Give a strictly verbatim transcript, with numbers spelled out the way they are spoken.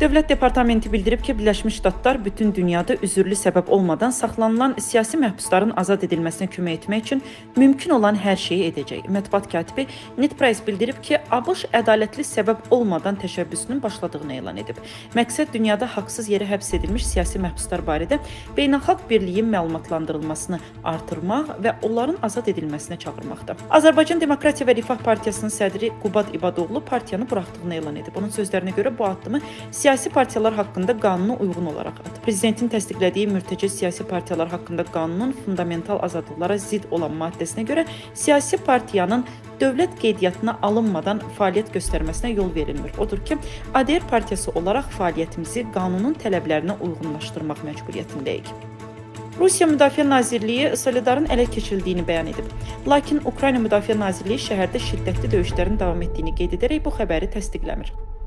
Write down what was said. Dövlət departamenti bildirib ki, Birleşmiş Ştatlar bütün dünyada üzürlü səbəb olmadan saxlanılan siyasi məhbusların azad edilməsinə kömək etmək üçün mümkün olan hər şeyi edəcək. Mətbuat katibi Net Price bildirib ki, ABŞ ədalətli səbəb olmadan təşəbbüsünün başladığını elan edib. Məqsəd dünyada haqsız yerə həbs edilmiş siyasi məhbuslar barədə beynəlxalq birliyin məlumatlandırılmasını artırmaq və onların azad edilməsinə çağırmaqdır. Azərbaycan Demokratiya ve Rifah Partiyasının sədri Qubad İbadoğlu partiyanı buraxdığını elan edib. Onun sözlərinə görə bu addımı siyasi partiyalar haqqında qanuna uyğun olaraq atır. Prezidentin təsdiqlədiyi mürtəce siyasi partiyalar haqqında qanunun fundamental azadlıqlara zidd olan maddəsinə görə siyasi partiyanın dövlət qeydiyyatına alınmadan fəaliyyət göstərməsinə yol verilmir. Odur ki, A D R partiyası olaraq fəaliyyətimizi qanunun tələblərinə uyğunlaşdırmaq məcburiyyətindəyik. Rusiya Müdafiye Nazirliyi Solidarın ələ keçildiyini bəyan edib. Lakin Ukrayna Müdafiye Nazirliyi şəhərdə şiddətli döyüşlərin davam etdiyini qeyd edərək bu xəbəri təsdiqləmir.